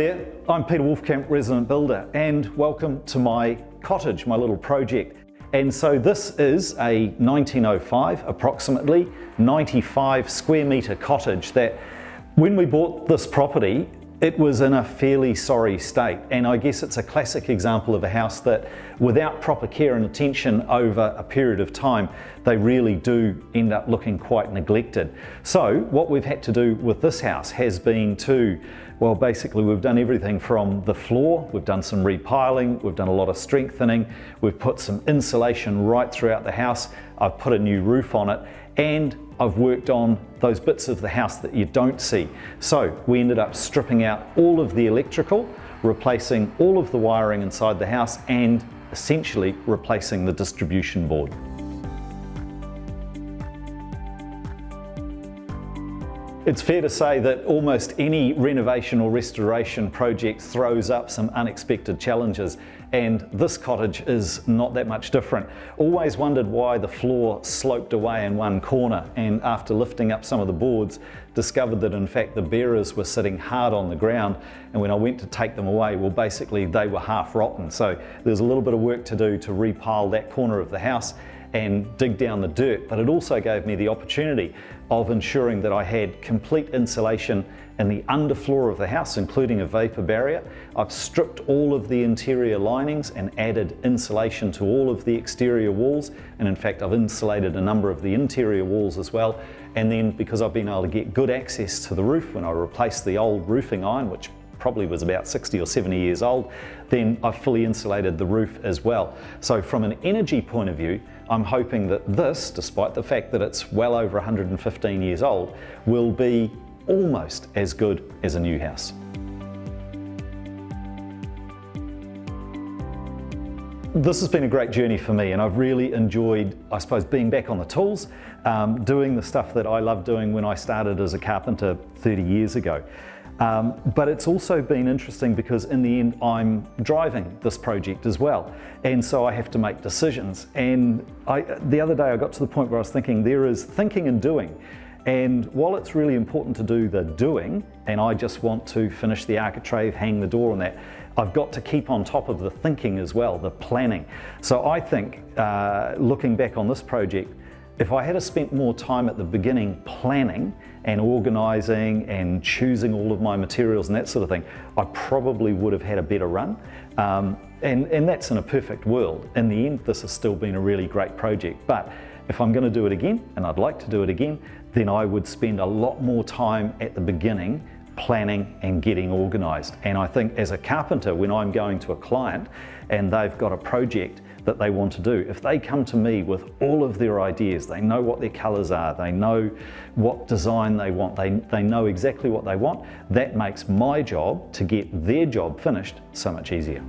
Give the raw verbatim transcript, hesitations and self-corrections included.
there, I'm Peter Wolfkamp, resident builder, and welcome to my cottage, my little project. And so this is a nineteen oh five, approximately ninety-five square metre cottage that when we bought this property, it was in a fairly sorry state. And I guess it's a classic example of a house that without proper care and attention over a period of time, they really do end up looking quite neglected. So what we've had to do with this house has been to, well, basically we've done everything from the floor, we've done some repiling, we've done a lot of strengthening, we've put some insulation right throughout the house, I've put a new roof on it, and I've worked on those bits of the house that you don't see. So we ended up stripping out all of the electrical, replacing all of the wiring inside the house, and essentially replacing the distribution board. It's fair to say that almost any renovation or restoration project throws up some unexpected challenges, and this cottage is not that much different. Always wondered why the floor sloped away in one corner, and after lifting up some of the boards, discovered that in fact the bearers were sitting hard on the ground, and when I went to take them away, well basically they were half rotten. So there's a little bit of work to do to repile that corner of the house and dig down the dirt, but it also gave me the opportunity of ensuring that I had complete insulation in the underfloor of the house, including a vapor barrier. I've stripped all of the interior linings and added insulation to all of the exterior walls, and in fact I've insulated a number of the interior walls as well. And then because I've been able to get good access to the roof when I replaced the old roofing iron, which probably was about sixty or seventy years old, then I fully insulated the roof as well. So from an energy point of view, I'm hoping that this, despite the fact that it's well over one hundred fifteen years old, will be almost as good as a new house. This has been a great journey for me, and I've really enjoyed, I suppose, being back on the tools, um, doing the stuff that I loved doing when I started as a carpenter thirty years ago. Um, but it's also been interesting because in the end I'm driving this project as well, and so I have to make decisions. And I, the other day I got to the point where I was thinking there is thinking and doing, and while it's really important to do the doing, and I just want to finish the architrave, hang the door on that, I've got to keep on top of the thinking as well, the planning. So I think uh, looking back on this project, if I had spent more time at the beginning planning and organising and choosing all of my materials and that sort of thing, I probably would have had a better run. Um, and, and that's in a perfect world. In the end, this has still been a really great project. But if I'm going to do it again, and I'd like to do it again, then I would spend a lot more time at the beginning planning and getting organised. And I think as a carpenter, when I'm going to a client and they've got a project that they want to do, if they come to me with all of their ideas, they know what their colours are, they know what design they want, they, they know exactly what they want, that makes my job to get their job finished so much easier.